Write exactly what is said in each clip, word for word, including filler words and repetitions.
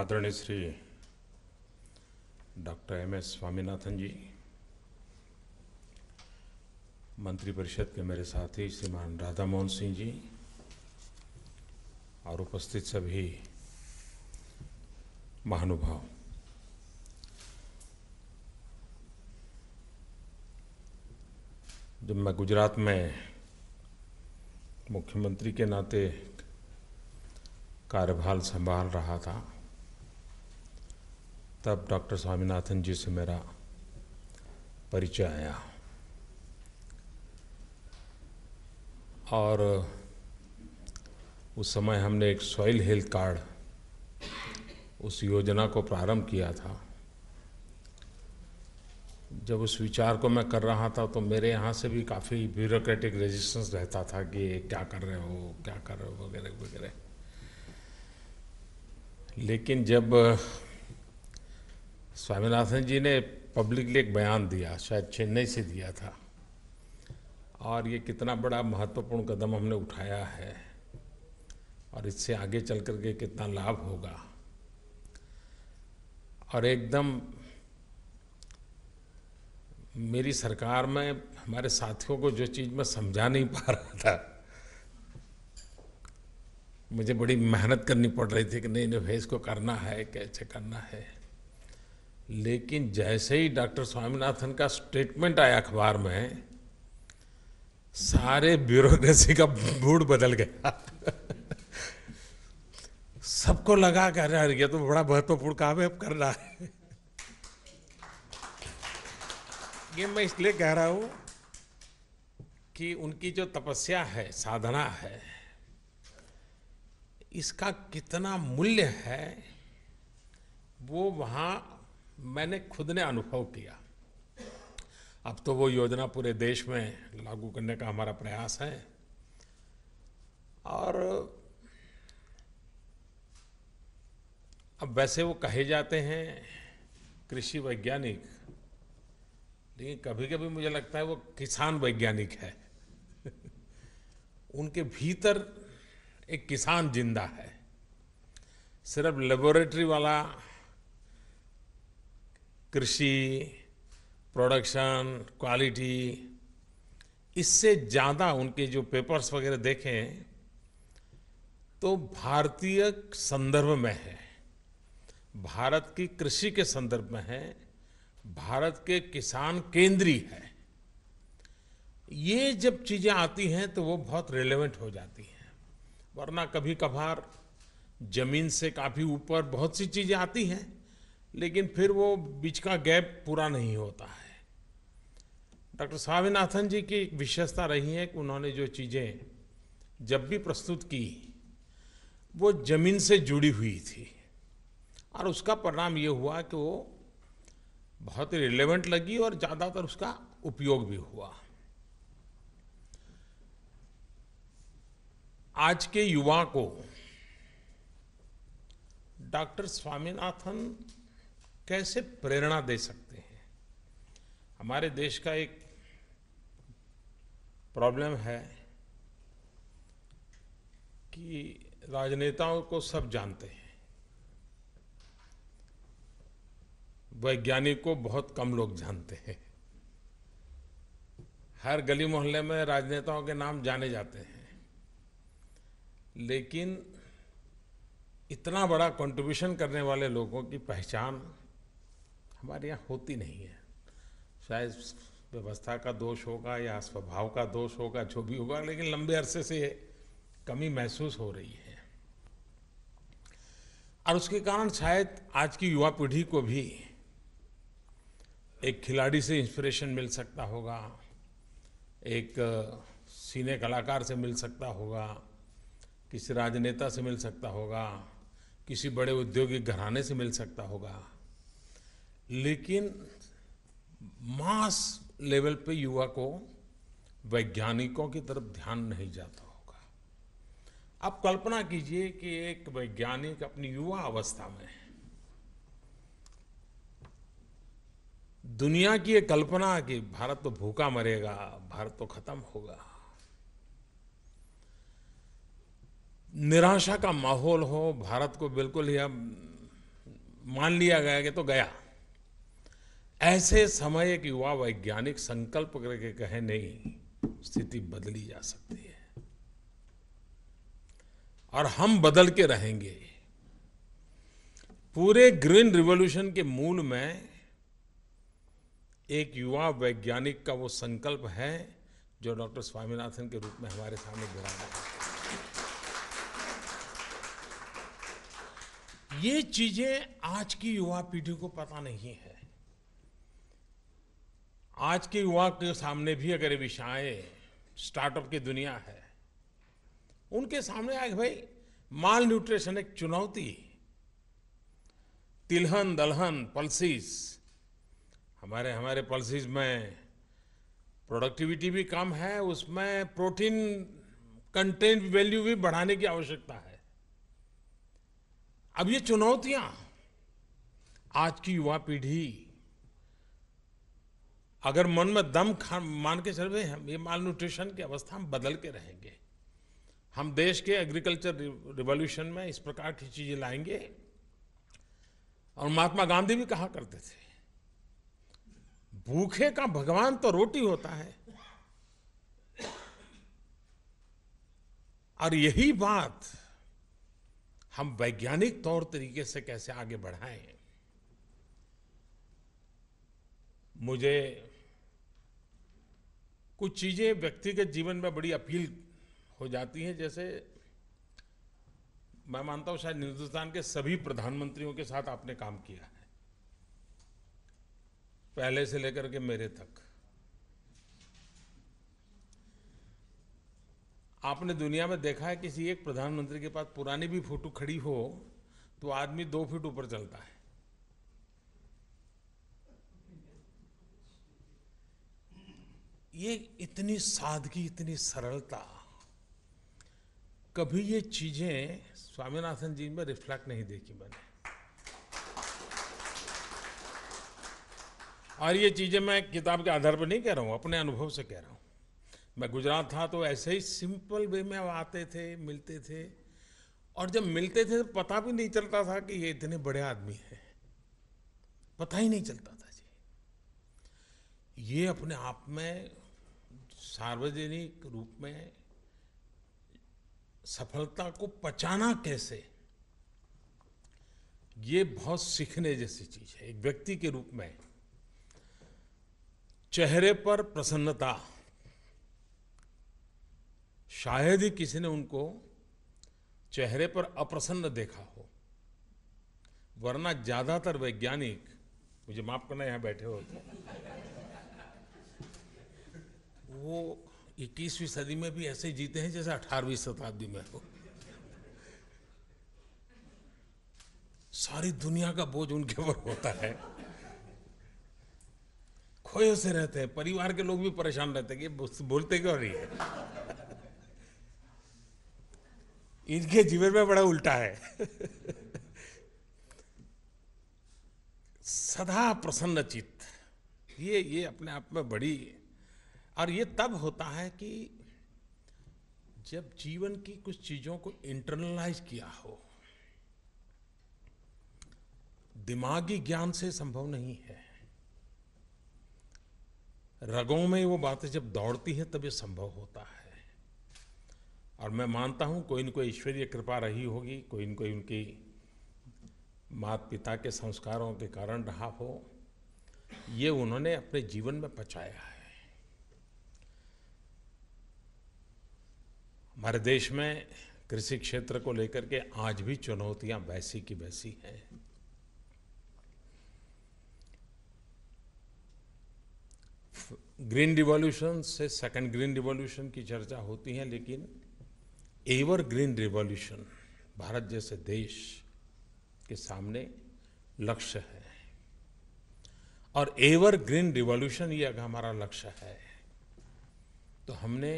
आदरणीय Shri doctor M S Swaminathan ji, मंत्रिपरिषद के मेरे साथी श्रीमान राधामोहन सिंह जी और उपस्थित सभी महानुभाव, जब मैं गुजरात में मुख्यमंत्री के नाते कार्यभार संभाल रहा था तब डॉक्टर स्वामीनाथन जी से मेरा परिचय आया और उस समय हमने एक सॉइल हेल्थ कार्ड उस योजना को प्रारंभ किया था। जब उस विचार को मैं कर रहा था तो मेरे यहाँ से भी काफ़ी ब्यूरोक्रेटिक रेजिस्टेंस रहता था कि क्या कर रहे हो क्या कर रहे हो वगैरह वगैरह। लेकिन जब स्वामीनाथन जी ने पब्लिकली एक बयान दिया, शायद चेन्नई से दिया था, और ये कितना बड़ा महत्वपूर्ण कदम हमने उठाया है और इससे आगे चल कर के कितना लाभ होगा, और एकदम मेरी सरकार में हमारे साथियों को जो चीज़ मैं समझा नहीं पा रहा था, मुझे बड़ी मेहनत करनी पड़ रही थी कि नहीं नहीं भाई इसको करना है, कैसे करना है। लेकिन जैसे ही डॉक्टर स्वामीनाथन का स्टेटमेंट आया अखबार में, सारे ब्यूरोक्रेसी का मूड बदल गया। सबको लगा कह रहा है ये तो बड़ा महत्वपूर्ण काम है, अब करना है। ये मैं इसलिए कह रहा हूँ कि उनकी जो तपस्या है, साधना है, इसका कितना मूल्य है वो वहाँ मैंने खुद ने अनुभव किया। अब तो वो योजना पूरे देश में लागू करने का हमारा प्रयास है और अब वैसे वो कहे जाते हैं कृषि वैज्ञानिक, लेकिन कभी कभी मुझे लगता है वो किसान वैज्ञानिक है। उनके भीतर एक किसान जिंदा है, सिर्फ लेबोरेटरी वाला कृषि प्रोडक्शन क्वालिटी, इससे ज़्यादा उनके जो पेपर्स वगैरह देखें तो भारतीय संदर्भ में है, भारत की कृषि के संदर्भ में है, भारत के किसान केंद्रीय है। ये जब चीज़ें आती हैं तो वो बहुत रेलेवेंट हो जाती हैं, वरना कभी कभार जमीन से काफ़ी ऊपर बहुत सी चीज़ें आती हैं लेकिन फिर वो बीच का गैप पूरा नहीं होता है। डॉक्टर स्वामीनाथन जी की एक विशेषता रही है कि उन्होंने जो चीज़ें जब भी प्रस्तुत की वो जमीन से जुड़ी हुई थी और उसका परिणाम ये हुआ कि वो बहुत ही रिलेवेंट लगी और ज़्यादातर उसका उपयोग भी हुआ। आज के युवा को डॉक्टर स्वामीनाथन कैसे प्रेरणा दे सकते हैं। हमारे देश का एक प्रॉब्लम है कि राजनेताओं को सब जानते हैं, वैज्ञानिक को बहुत कम लोग जानते हैं। हर गली मोहल्ले में राजनेताओं के नाम जाने जाते हैं, लेकिन इतना बड़ा कंट्रीब्यूशन करने वाले लोगों की पहचान हमारे यहाँ होती नहीं है। शायद व्यवस्था का दोष होगा या स्वभाव का दोष होगा, जो भी होगा, लेकिन लंबे अरसे से कमी महसूस हो रही है और उसके कारण शायद आज की युवा पीढ़ी को भी एक खिलाड़ी से इंस्पिरेशन मिल सकता होगा, एक सिने कलाकार से मिल सकता होगा, किसी राजनेता से मिल सकता होगा, किसी बड़े औद्योगिक घराने से मिल सकता होगा, लेकिन मास लेवल पे युवा को वैज्ञानिकों की तरफ ध्यान नहीं जाता होगा। आप कल्पना कीजिए कि एक वैज्ञानिक अपनी युवा अवस्था में दुनिया की ये कल्पना कि भारत तो भूखा मरेगा, भारत तो खत्म होगा, निराशा का माहौल हो, भारत को बिल्कुल ही अब मान लिया गया कि तो गया। ऐसे समय एक युवा वैज्ञानिक संकल्प करके कहे नहीं, स्थिति बदली जा सकती है और हम बदल के रहेंगे। पूरे ग्रीन रिवॉल्यूशन के मूल में एक युवा वैज्ञानिक का वो संकल्प है जो डॉक्टर स्वामीनाथन के रूप में हमारे सामने विराजमान है। ये चीजें आज की युवा पीढ़ी को पता नहीं है। आज के युवा के सामने भी अगर विषय स्टार्टअप की दुनिया है, उनके सामने आए भाई माल न्यूट्रिशन एक चुनौती, तिलहन दलहन पल्सिस, हमारे हमारे पल्सिस में प्रोडक्टिविटी भी कम है, उसमें प्रोटीन कंटेंट वैल्यू भी बढ़ाने की आवश्यकता है। अब ये चुनौतियां आज की युवा पीढ़ी अगर मन में दम खा मान के चल रहे हम ये माल न्यूट्रिशन की अवस्था हम बदल के रहेंगे, हम देश के एग्रीकल्चर रिवॉल्यूशन में इस प्रकार की चीजें लाएंगे। और महात्मा गांधी भी कहा करते थे, भूखे का भगवान तो रोटी होता है। और यही बात हम वैज्ञानिक तौर तरीके से कैसे आगे बढ़ाएं। मुझे कुछ चीजें व्यक्तिगत जीवन में बड़ी अपील हो जाती हैं, जैसे मैं मानता हूं शायद हिंदुस्तान के सभी प्रधानमंत्रियों के साथ आपने काम किया है, पहले से लेकर के मेरे तक। आपने दुनिया में देखा है किसी एक प्रधानमंत्री के पास पुरानी भी फोटो खड़ी हो तो आदमी दो फीट ऊपर चलता है। ये इतनी सादगी, इतनी सरलता, कभी ये चीजें स्वामीनाथन जी में रिफ्लेक्ट नहीं देखी मैंने। और ये चीजें मैं किताब के आधार पर नहीं कह रहा हूँ, अपने अनुभव से कह रहा हूँ। मैं गुजरात था तो ऐसे ही सिंपल वे में आते थे, मिलते थे, और जब मिलते थे तो पता भी नहीं चलता था कि ये इतने बड़े आदमी हैं, पता ही नहीं चलता था जी। ये अपने आप में सार्वजनिक रूप में सफलता को पचाना कैसे, ये बहुत सीखने जैसी चीज है। एक व्यक्ति के रूप में चेहरे पर प्रसन्नता, शायद ही किसी ने उनको चेहरे पर अप्रसन्न देखा हो, वरना ज्यादातर वैज्ञानिक, मुझे माफ करना यहां बैठे होते, वो इक्कीसवीं सदी में भी ऐसे जीते हैं जैसे अठारहवीं शताब्दी में हो। सारी दुनिया का बोझ उनके ऊपर होता है, खोए से रहते हैं, परिवार के लोग भी परेशान रहते हैं कि बोलते क्यों रही है। इनके जीवन में बड़ा उल्टा है। सदा प्रसन्न चित्त, ये ये अपने आप में बड़ी। और ये तब होता है कि जब जीवन की कुछ चीजों को इंटरनलाइज किया हो। दिमागी ज्ञान से संभव नहीं है, रगों में वो बातें जब दौड़ती हैं तब ये संभव होता है। और मैं मानता हूं कोई न कोई ईश्वरीय कृपा रही होगी, कोई न कोई उनकी माता पिता के संस्कारों के कारण रहा हो, ये उन्होंने अपने जीवन में पचाया है। हमारे देश में कृषि क्षेत्र को लेकर के आज भी चुनौतियां वैसी की वैसी हैं। ग्रीन रिवॉल्यूशन से सेकंड ग्रीन रिवॉल्यूशन की चर्चा होती है, लेकिन एवर ग्रीन रिवॉल्यूशन भारत जैसे देश के सामने लक्ष्य है। और एवर ग्रीन रिवॉल्यूशन ये अगर हमारा लक्ष्य है तो हमने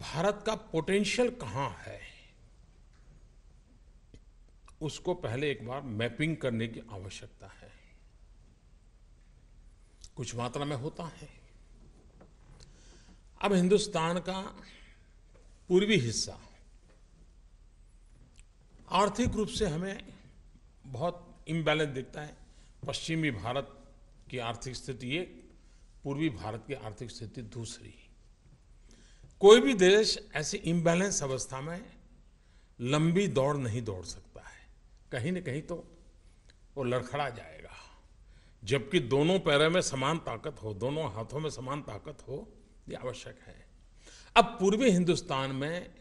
भारत का पोटेंशियल कहाँ है उसको पहले एक बार मैपिंग करने की आवश्यकता है। कुछ मात्रा में होता है। अब हिंदुस्तान का पूर्वी हिस्सा आर्थिक रूप से हमें बहुत इम्बैलेंस दिखता है। पश्चिमी भारत की आर्थिक स्थिति एक, पूर्वी भारत की आर्थिक स्थिति दूसरी। कोई भी देश ऐसी इम्बैलेंस अवस्था में लंबी दौड़ नहीं दौड़ सकता है, कहीं न कहीं तो वो लड़खड़ा जाएगा। जबकि दोनों पैरों में समान ताकत हो, दोनों हाथों में समान ताकत हो, ये आवश्यक है। अब पूर्वी हिंदुस्तान में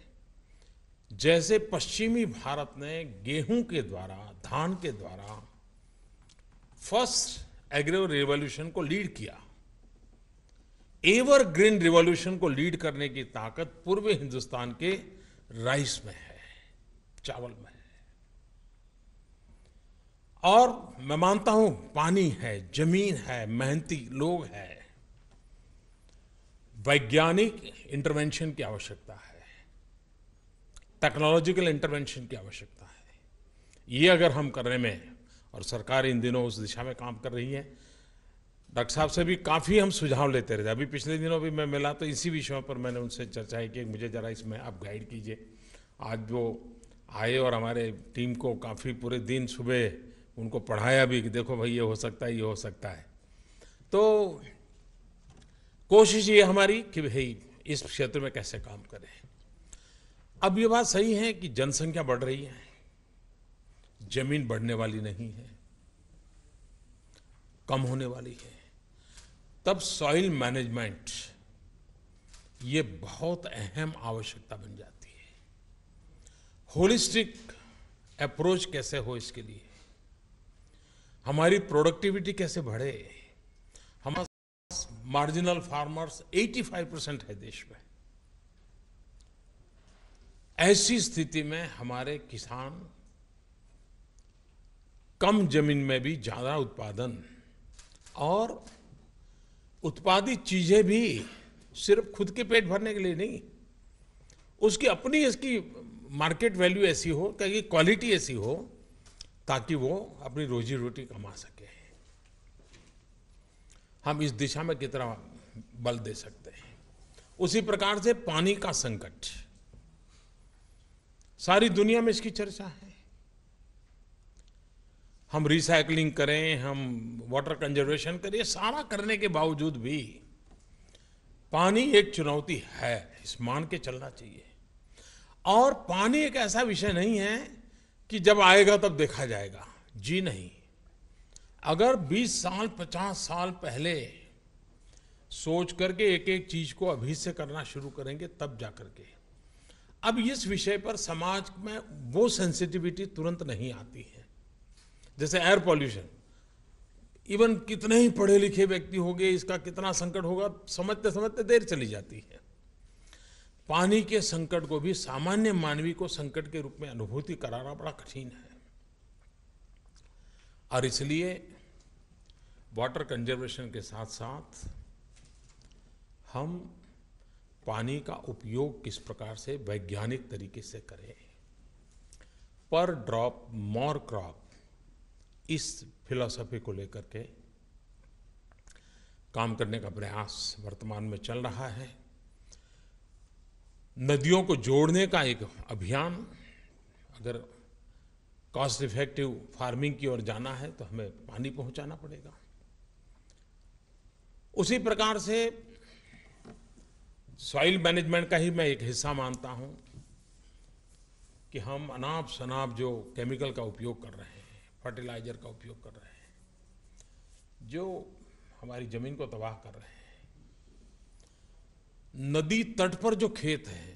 जैसे पश्चिमी भारत ने गेहूं के द्वारा, धान के द्वारा फर्स्ट एग्रो रिवॉल्यूशन को लीड किया, एवर ग्रीन रिवॉल्यूशन को लीड करने की ताकत पूर्वी हिंदुस्तान के राइस में है, चावल में है। और मैं मानता हूं पानी है, जमीन है, मेहनती लोग हैं, वैज्ञानिक इंटरवेंशन की आवश्यकता है, टेक्नोलॉजिकल इंटरवेंशन की आवश्यकता है। ये अगर हम करने में, और सरकार इन दिनों उस दिशा में काम कर रही है, डॉक्टर साहब से भी काफ़ी हम सुझाव लेते रहते। अभी पिछले दिनों भी मैं मिला तो इसी विषय पर मैंने उनसे चर्चा की कि मुझे ज़रा इसमें आप गाइड कीजिए। आज वो आए और हमारे टीम को काफ़ी पूरे दिन सुबह उनको पढ़ाया भी कि देखो भाई ये हो सकता है, ये हो सकता है। तो कोशिश ये हमारी कि भाई इस क्षेत्र में कैसे काम करें। अब ये बात सही है कि जनसंख्या बढ़ रही है, जमीन बढ़ने वाली नहीं है, कम होने वाली है। तब सॉइल मैनेजमेंट ये बहुत अहम आवश्यकता बन जाती है। होलिस्टिक अप्रोच कैसे हो इसके लिए, हमारी प्रोडक्टिविटी कैसे बढ़े। हमारे मार्जिनल फार्मर्स पचासी परसेंट है देश में। ऐसी स्थिति में हमारे किसान कम जमीन में भी ज्यादा उत्पादन और उत्पादित चीजें भी सिर्फ खुद के पेट भरने के लिए नहीं, उसकी अपनी इसकी मार्केट वैल्यू ऐसी हो, कहीं क्वालिटी ऐसी हो ताकि वो अपनी रोजी रोटी कमा सके। हम इस दिशा में कितना बल दे सकते हैं। उसी प्रकार से पानी का संकट, सारी दुनिया में इसकी चर्चा है। हम रिसाइकलिंग करें, हम वाटर कंजर्वेशन करें, सारा करने के बावजूद भी पानी एक चुनौती है, इस मान के चलना चाहिए। और पानी एक ऐसा विषय नहीं है कि जब आएगा तब देखा जाएगा, जी नहीं। अगर बीस साल पचास साल पहले सोच करके एक एक चीज़ को अभी से करना शुरू करेंगे तब जा करके। अब इस विषय पर समाज में वो सेंसिटिविटी तुरंत नहीं आती है। जैसे एयर पॉल्यूशन, इवन कितने ही पढ़े लिखे व्यक्ति होंगे इसका कितना संकट होगा समझते समझते देर चली जाती है। पानी के संकट को भी सामान्य मानवी को संकट के रूप में अनुभूति कराना बड़ा कठिन है। और इसलिए वाटर कंजर्वेशन के साथ साथ हम पानी का उपयोग किस प्रकार से वैज्ञानिक तरीके से करें, पर ड्रॉप मोर क्रॉप इस फिलॉसफी को लेकर के काम करने का प्रयास वर्तमान में चल रहा है। नदियों को जोड़ने का एक अभियान, अगर कॉस्ट इफेक्टिव फार्मिंग की ओर जाना है तो हमें पानी पहुंचाना पड़ेगा। उसी प्रकार से सॉइल मैनेजमेंट का ही मैं एक हिस्सा मानता हूं कि हम अनाप शनाप जो केमिकल का उपयोग कर रहे हैं, फर्टिलाइजर का उपयोग कर रहे हैं, जो हमारी जमीन को तबाह कर रहे हैं। नदी तट पर जो खेत हैं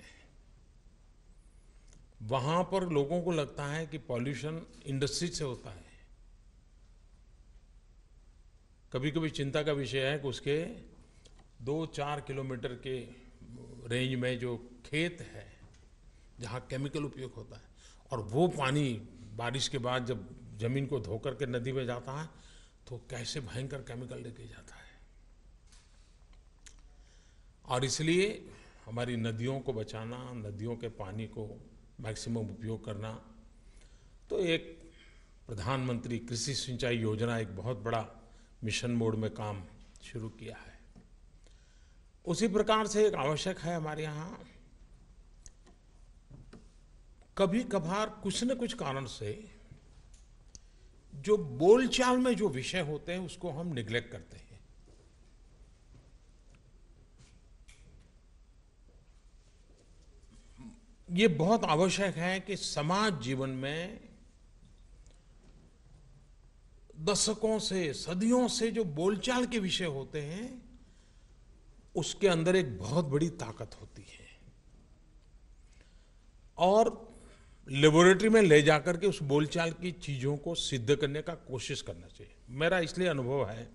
वहाँ पर लोगों को लगता है कि पॉल्यूशन इंडस्ट्री से होता है। कभी कभी चिंता का विषय है कि उसके दो चार किलोमीटर के रेंज में जो खेत है जहाँ केमिकल उपयोग होता है, और वो पानी बारिश के बाद जब जमीन को धोकर के नदी में जाता है तो कैसे भयंकर केमिकल लेके जाता है। और इसलिए हमारी नदियों को बचाना, नदियों के पानी को मैक्सिमम उपयोग करना, तो एक प्रधानमंत्री कृषि सिंचाई योजना एक बहुत बड़ा मिशन मोड में काम शुरू किया है। उसी प्रकार से एक आवश्यक है हमारे यहाँ कभी कभार कुछ न कुछ कारण से जो बोलचाल में जो विषय होते हैं उसको हम निग्लेक्ट करते हैं। ये बहुत आवश्यक है कि समाज जीवन में दशकों से सदियों से जो बोलचाल के विषय होते हैं उसके अंदर एक बहुत बड़ी ताकत होती है और लेबोरेटरी में ले जाकर के उस बोलचाल की चीज़ों को सिद्ध करने का कोशिश करना चाहिए। मेरा इसलिए अनुभव है,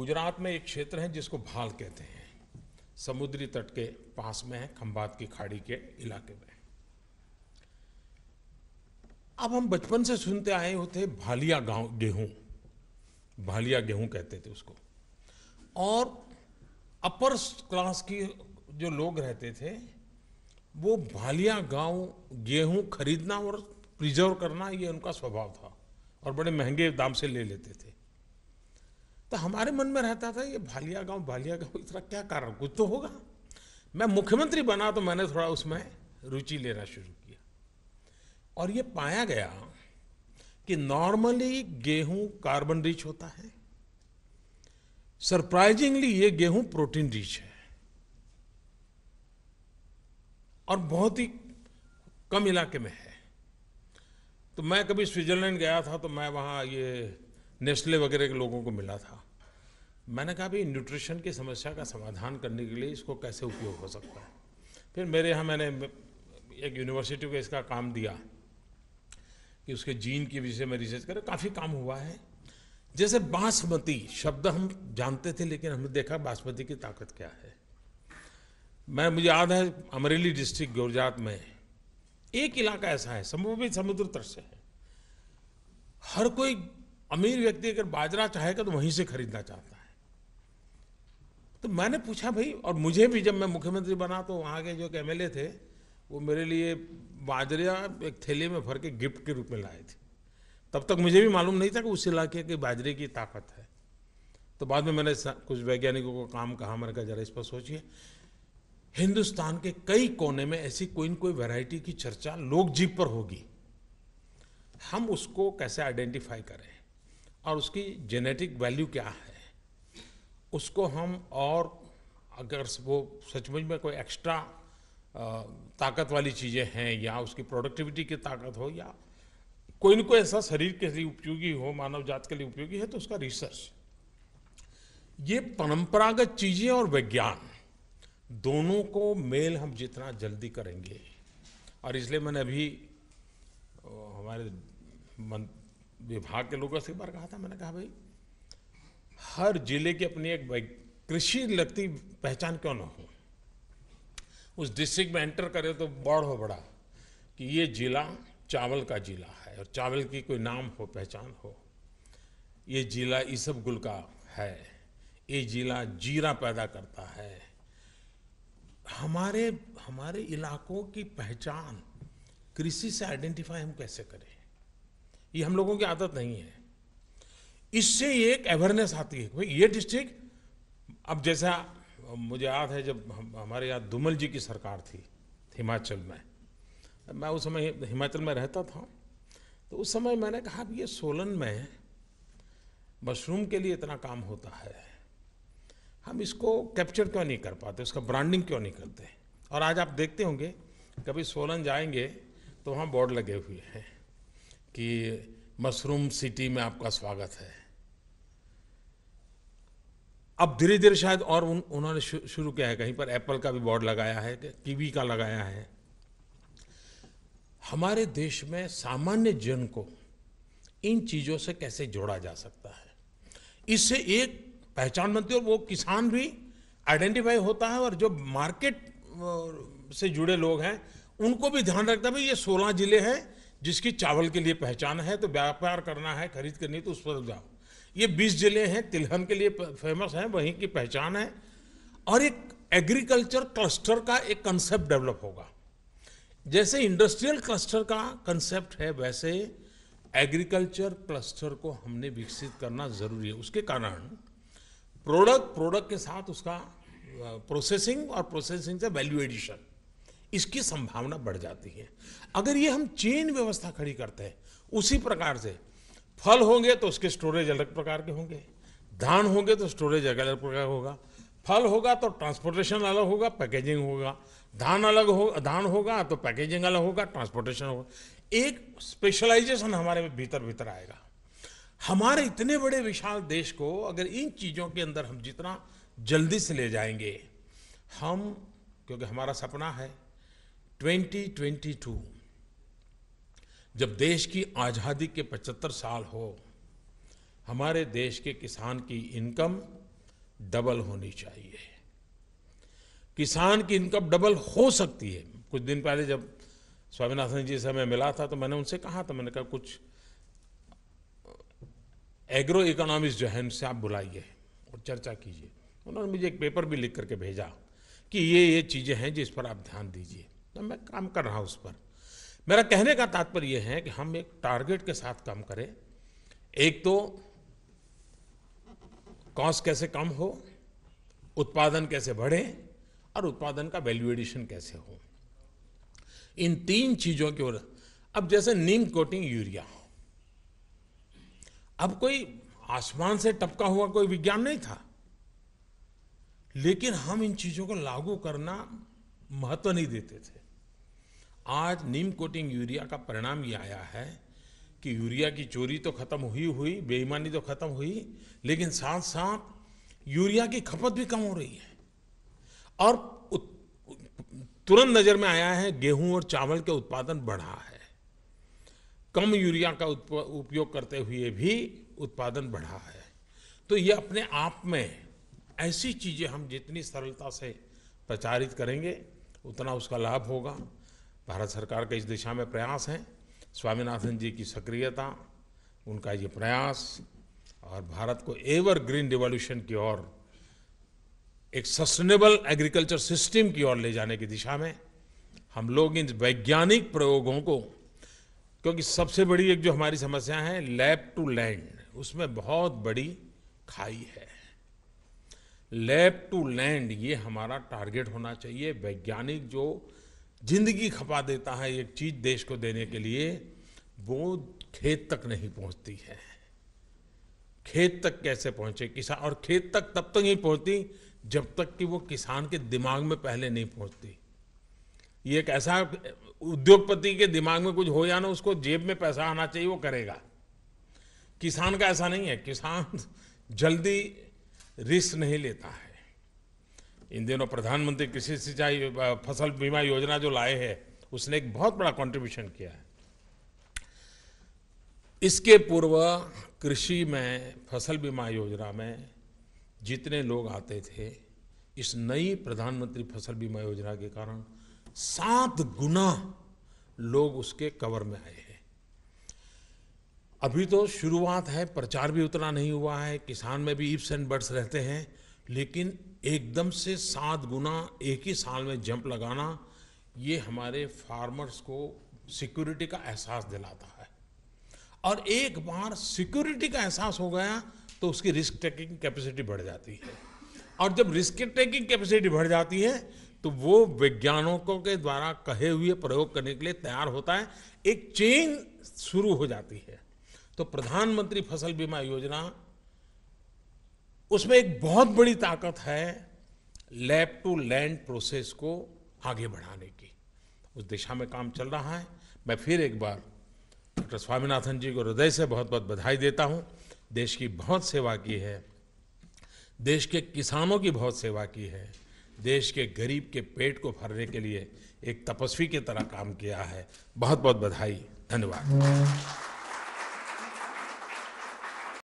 गुजरात में एक क्षेत्र है जिसको भाल कहते हैं, समुद्री तट के पास में है, खंभात की खाड़ी के इलाके में। अब हम बचपन से सुनते आए होते भालिया गांव गेहूं, भालिया गेहूं कहते थे उसको, और अपर क्लास की जो लोग रहते थे वो भालिया गांव गेहूं खरीदना और प्रिजर्व करना ये उनका स्वभाव था और बड़े महंगे दाम से ले लेते थे। तो हमारे मन में रहता था ये भालिया गांव भालिया गांव इतना क्या कारण, कुछ तो होगा। मैं मुख्यमंत्री बना तो मैंने थोड़ा उसमें रुचि लेना शुरू किया और ये पाया गया कि नॉर्मली गेहूं कार्बन रिच होता है, सरप्राइजिंगली ये गेहूं प्रोटीन रिच है और बहुत ही कम इलाके में है। तो मैं कभी स्विट्जरलैंड गया था तो मैं वहाँ ये नेस्ले वगैरह के लोगों को मिला था। मैंने कहा भाई न्यूट्रिशन की समस्या का समाधान करने के लिए इसको कैसे उपयोग हो सकता है। फिर मेरे यहाँ मैंने एक यूनिवर्सिटी को इसका काम दिया कि उसके जीन के विषय में रिसर्च करें, काफ़ी काम हुआ है। जैसे बासमती शब्द हम जानते थे लेकिन हमने देखा बासमती की ताकत क्या है। मैं मुझे याद है अमरेली डिस्ट्रिक्ट गौरजात में एक इलाका ऐसा है, समूह समुद्र तट से है, हर कोई अमीर व्यक्ति अगर बाजरा चाहेगा तो वहीं से खरीदना चाहता है। तो मैंने पूछा भाई, और मुझे भी जब मैं मुख्यमंत्री बना तो वहाँ के जो एम एल ए थे वो मेरे लिए बाजरा एक थैले में भर के गिफ्ट के रूप में लाए थे। तब तक मुझे भी मालूम नहीं था कि उस इलाके के बाजरे की ताकत है। तो बाद में मैंने कुछ वैज्ञानिकों को काम कहा, मैंने कहा जरा इस पर सोचिए, हिंदुस्तान के कई कोने में ऐसी कोई न कोई वैरायटी की चर्चा लोक जीव पर होगी, हम उसको कैसे आइडेंटिफाई करें और उसकी जेनेटिक वैल्यू क्या है, उसको हम और अगर वो सचमुच में कोई एक्स्ट्रा ताकत वाली चीज़ें हैं या उसकी प्रोडक्टिविटी की ताकत हो या कोई न कोई ऐसा शरीर के लिए उपयोगी हो, मानव जाति के लिए उपयोगी है, तो उसका रिसर्च। ये परंपरागत चीज़ें और विज्ञान दोनों को मेल हम जितना जल्दी करेंगे, और इसलिए मैंने अभी हमारे विभाग के लोगों से एक बार कहा था, मैंने कहा भाई हर जिले की अपनी एक कृषि लगती पहचान क्यों ना हो, उस डिस्ट्रिक्ट में एंटर करे तो बॉर्ड हो बड़ा कि ये जिला चावल का जिला है और चावल की कोई नाम हो, पहचान हो। ये जिला इसबगुल का है, ये जिला जीरा पैदा करता है। हमारे हमारे इलाकों की पहचान कृषि से आइडेंटिफाई हम कैसे करें, ये हम लोगों की आदत नहीं है। इससे एक अवेयरनेस आती है भाई ये डिस्ट्रिक्ट। अब जैसा मुझे याद है जब हम, हमारे यहाँ दुमल जी की सरकार थी हिमाचल में, मैं उस समय हिमाचल में रहता था, तो उस समय मैंने कहा अब ये सोलन में मशरूम के लिए इतना काम होता है, हम इसको कैप्चर क्यों नहीं कर पाते, उसका ब्रांडिंग क्यों नहीं करते। और आज आप देखते होंगे कभी सोलन जाएंगे तो वहाँ बोर्ड लगे हुए हैं कि मशरूम सिटी में आपका स्वागत है। अब धीरे धीरे शायद और उन, उन्होंने शुरू किया है, कहीं पर एप्पल का भी बोर्ड लगाया है, कीवी का लगाया है। हमारे देश में सामान्य जन को इन चीज़ों से कैसे जोड़ा जा सकता है, इससे एक पहचान बनती है और वो किसान भी आइडेंटिफाई होता है और जो मार्केट से जुड़े लोग हैं उनको भी ध्यान रखता है भाई ये सोलह जिले हैं जिसकी चावल के लिए पहचान है तो व्यापार करना है, खरीद करनी है तो उस पर जाओ। ये बीस जिले हैं तिलहन के लिए फेमस हैं, वहीं की पहचान है। और एक एग्रीकल्चर क्लस्टर का एक कंसेप्ट डेवलप होगा, जैसे इंडस्ट्रियल क्लस्टर का कंसेप्ट है वैसे एग्रीकल्चर क्लस्टर को हमने विकसित करना ज़रूरी है। उसके कारण प्रोडक्ट प्रोडक्ट के साथ उसका प्रोसेसिंग और प्रोसेसिंग से वैल्यू एडिशन, इसकी संभावना बढ़ जाती है। अगर ये हम चेन व्यवस्था खड़ी करते हैं, उसी प्रकार से फल होंगे तो उसके स्टोरेज अलग प्रकार के होंगे, धान होंगे तो स्टोरेज अलग अलग प्रकार होगा, फल होगा तो ट्रांसपोर्टेशन अलग होगा, पैकेजिंग होगा, धान अलग हो धान होगा तो पैकेजिंग अलग होगा, ट्रांसपोर्टेशन होगा, एक स्पेशलाइजेशन हमारे भीतर भीतर आएगा। हमारे इतने बड़े विशाल देश को अगर इन चीज़ों के अंदर हम जितना जल्दी से ले जाएंगे, हम क्योंकि हमारा सपना है ट्वेंटी ट्वेंटी टू, जब देश की आज़ादी के पचहत्तर साल हो, हमारे देश के किसान की इनकम डबल होनी चाहिए। किसान की इनकम डबल हो सकती है। कुछ दिन पहले जब स्वामीनाथन जी से मैं मिला था तो मैंने उनसे कहा था, मैंने कहा कुछ एग्रो इकोनॉमिस्ट जो है उनसे आप बुलाइए और चर्चा कीजिए। उन्होंने मुझे एक पेपर भी लिख करके भेजा कि ये ये चीज़ें हैं जिस पर आप ध्यान दीजिए, तो मैं काम कर रहा हूँ उस पर। मेरा कहने का तात्पर्य यह है कि हम एक टारगेट के साथ काम करें। एक तो कॉस्ट कैसे कम हो, उत्पादन कैसे बढ़े और उत्पादन का वैल्यू एडिशन कैसे हो, इन तीन चीज़ों की ओर। अब जैसे नीम कोटिंग यूरिया, अब कोई आसमान से टपका हुआ कोई विज्ञान नहीं था, लेकिन हम इन चीज़ों को लागू करना महत्व नहीं देते थे। आज नीम कोटिंग यूरिया का परिणाम ये आया है कि यूरिया की चोरी तो खत्म हुई हुई बेईमानी तो खत्म हुई, लेकिन साथ साथ यूरिया की खपत भी कम हो रही है। और तुरंत नजर में आया है गेहूं और चावल के उत्पादन बढ़ा है, कम यूरिया का उपयोग करते हुए भी उत्पादन बढ़ा है। तो ये अपने आप में ऐसी चीजें हम जितनी सरलता से प्रचारित करेंगे उतना उसका लाभ होगा। भारत सरकार के इस दिशा में प्रयास हैं, स्वामीनाथन जी की सक्रियता, उनका ये प्रयास और भारत को एवर ग्रीन रिवॉल्यूशन की ओर, एक सस्टेनेबल एग्रीकल्चर सिस्टम की ओर ले जाने की दिशा में हम लोग इन वैज्ञानिक प्रयोगों को, क्योंकि सबसे बड़ी एक जो हमारी समस्या है लैब टू लैंड, उसमें बहुत बड़ी खाई है। लैब टू लैंड ये हमारा टारगेट होना चाहिए। वैज्ञानिक जो जिंदगी खपा देता है एक चीज देश को देने के लिए, वो खेत तक नहीं पहुंचती है। खेत तक कैसे पहुंचे किसान, और खेत तक तब तक नहीं पहुंचती जब तक कि वो किसान के दिमाग में पहले नहीं पहुंचती। ये एक ऐसा, उद्योगपति के दिमाग में कुछ हो या ना, उसको जेब में पैसा आना चाहिए, वो करेगा। किसान का ऐसा नहीं है, किसान जल्दी रिस्क नहीं लेता है। इन दिनों प्रधानमंत्री कृषि सिंचाई फसल बीमा योजना जो लाए हैं, उसने एक बहुत बड़ा कंट्रीब्यूशन किया है। इसके पूर्व कृषि में फसल बीमा योजना में जितने लोग आते थे, इस नई प्रधानमंत्री फसल बीमा योजना के कारण सात गुना लोग उसके कवर में आए हैं। अभी तो शुरुआत है, प्रचार भी उतना नहीं हुआ है, किसान में भी इफ्स एंड बट्स रहते हैं, लेकिन एकदम से सात गुना एक ही साल में जंप लगाना, ये हमारे फार्मर्स को सिक्योरिटी का एहसास दिलाता है। और एक बार सिक्योरिटी का एहसास हो गया तो उसकी रिस्क टेकिंग कैपेसिटी बढ़ जाती है, और जब रिस्क टेकिंग कैपेसिटी बढ़ जाती है तो वो वैज्ञानिकों के द्वारा कहे हुए प्रयोग करने के लिए तैयार होता है। एक चेन शुरू हो जाती है। तो प्रधानमंत्री फसल बीमा योजना, उसमें एक बहुत बड़ी ताकत है लैब टू लैंड प्रोसेस को आगे बढ़ाने की, उस दिशा में काम चल रहा है। मैं फिर एक बार डॉक्टर स्वामीनाथन जी को हृदय से बहुत बहुत बधाई देता हूं। देश की बहुत सेवा की है, देश के किसानों की बहुत सेवा की है, देश के गरीब के पेट को भरने के लिए एक तपस्वी की तरह काम किया है। बहुत बहुत बधाई, धन्यवाद।